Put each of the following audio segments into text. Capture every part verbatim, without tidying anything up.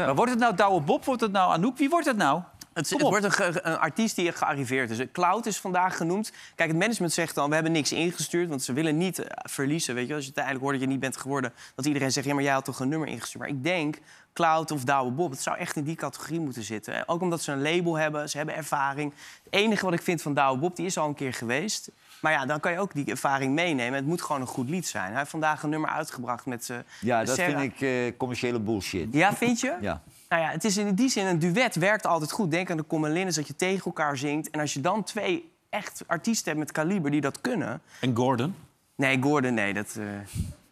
Ja. Maar wordt het nou Douwe Bob, wordt het nou Anouk? Wie wordt het nou? Het, het wordt een, ge, een artiest die gearriveerd is. Cloud is vandaag genoemd. Kijk, het management zegt dan, we hebben niks ingestuurd... want ze willen niet uh, verliezen. Weet je? Als je uiteindelijk hoort dat je niet bent geworden... dat iedereen zegt, ja, maar jij had toch een nummer ingestuurd. Maar ik denk, Cloud of Douwe Bob, het zou echt in die categorie moeten zitten. Ook omdat ze een label hebben, ze hebben ervaring. Het enige wat ik vind van Douwe Bob, die is al een keer geweest... Maar ja, dan kan je ook die ervaring meenemen. Het moet gewoon een goed lied zijn. Hij heeft vandaag een nummer uitgebracht met zijn... Ja, dat Sarah. Vind ik uh, commerciële bullshit. Ja, vind je? Ja. Nou ja, het is in die zin, een duet werkt altijd goed. Denk aan de Commelines, dat je tegen elkaar zingt. En als je dan twee echt artiesten hebt met kaliber die dat kunnen... En Gordon? Nee, Gordon, nee, dat... Uh...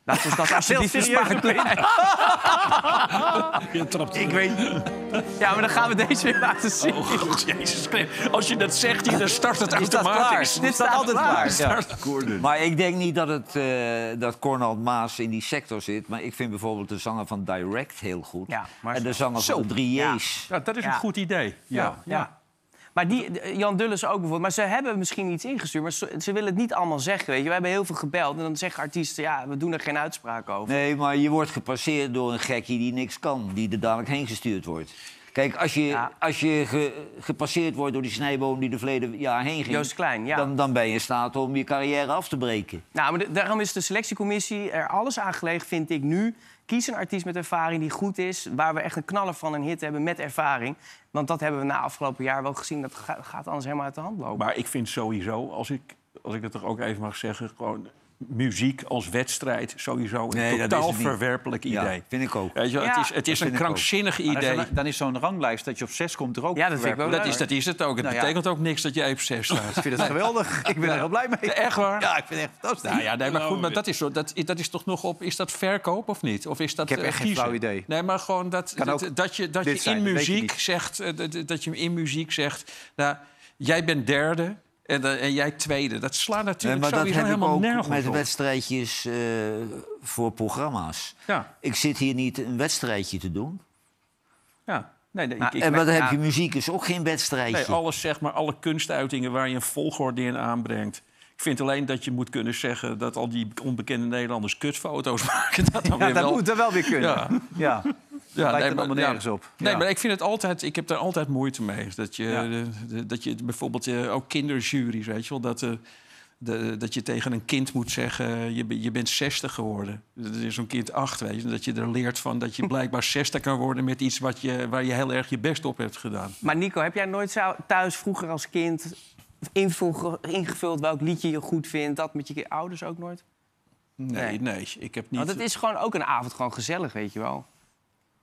Laat ons dat alsjeblieft besparen. Je trapt ik weet. Ja, maar dan gaan we deze weer laten zien. Oh god, jezus. Als je dat zegt, hier, dan start het automatisch. Dit staat altijd klaar. Ja. Maar ik denk niet dat, het, uh, dat Cornald Maas in die sector zit. Maar ik vind bijvoorbeeld de zanger van Direct heel goed. Ja, maar... En de zanger Zo. van Dries. Ja. Ja, dat is ja. een goed idee. Ja. ja. ja. Maar die, Jan Dulles ook bijvoorbeeld. Maar ze hebben misschien iets ingestuurd, maar ze, ze willen het niet allemaal zeggen. Weet je. We hebben heel veel gebeld en dan zeggen artiesten... ja, we doen er geen uitspraak over. Nee, maar je wordt gepasseerd door een gekkie die niks kan. Die er dadelijk heen gestuurd wordt. Kijk, als je, ja. als je ge, gepasseerd wordt door die snijboom die de verleden jaar heen ging... Joost Klein, ja. Dan, dan ben je in staat om je carrière af te breken. Nou, maar de, daarom is de selectiecommissie er alles aan gelegen, vind ik nu... Kies een artiest met ervaring die goed is, waar we echt een knaller van een hit hebben met ervaring. Want dat hebben we na afgelopen jaar wel gezien. Dat gaat anders helemaal uit de hand lopen. Maar ik vind sowieso, als ik, als ik dat toch ook even mag zeggen... gewoon muziek als wedstrijd sowieso een nee, totaal verwerpelijk idee. Ja, vind ik ook. Weet je, ja. Het is, het is een krankzinnig idee. Dan, dan is zo'n ranglijst dat je op zes komt er ook. Ja, dat vind ik wel dat, is, dat is het ook. Het nou, betekent ja. ook niks dat je op zes staat. Ik vind het geweldig. Ik ben ja. er heel blij mee. Echt waar? Ja, ik vind het echt fantastisch. Nou, ja, nee, maar goed, maar dat is, zo, dat, dat is toch nog op... Is dat verkoop of niet? Of is dat, ik heb echt uh, geen flauw idee. Nee, maar gewoon dat, dat, dat je, dat je in zijn, muziek zegt... Uh, dat, dat je in muziek zegt... Nou, jij bent derde... En, en jij tweede. Dat slaat natuurlijk nee, maar sowieso dat heb helemaal ik ook nergens met op. Wedstrijdjes uh, voor programma's. Ja. Ik zit hier niet een wedstrijdje te doen. Ja. Nee, nee, maar, ik, ik en wat heb je? Muziek is ook geen wedstrijdje. Nee, alles, zeg maar, alle kunstuitingen waar je een volgorde in aanbrengt. Ik vind alleen dat je moet kunnen zeggen dat al die onbekende Nederlanders kutfoto's maken. Dat, dan ja, weer dat wel... moet er wel weer kunnen. Ja. ja. Ja, lijkt het allemaal nergens op. Nee, maar ik vind het altijd, ik heb daar altijd moeite mee. Dat je, ja. de, de, dat je bijvoorbeeld uh, ook kinderjuries, weet je wel, dat, uh, de, dat je tegen een kind moet zeggen, je, je bent zestig geworden. Dat is zo'n kind acht, weet je, dat je er leert van dat je blijkbaar zestig kan worden met iets wat je, waar je heel erg je best op hebt gedaan. Maar Nico, heb jij nooit zo thuis vroeger als kind ingevuld welk liedje je goed vindt, dat met je ouders ook nooit? Nee, nee, nee ik heb niet. Want het is gewoon ook een avond gewoon gezellig, weet je wel.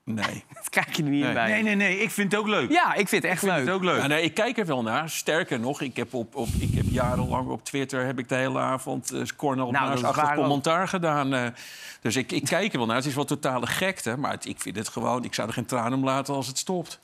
Nee. Dat krijg je er niet nee. bij. Nee, nee, nee. Ik vind het ook leuk. Ja, ik vind het echt ik vind leuk. Het ook leuk. Nou, nee, ik kijk er wel naar. Sterker nog, ik heb, op, op, ik heb jarenlang op Twitter heb ik de hele avond uh, Cornald Maas nou, achter commentaar gedaan. Uh, dus ik, ik kijk er wel naar. Het is wel totale gekte. Maar het, ik vind het gewoon... Ik zou er geen tranen om laten als het stopt.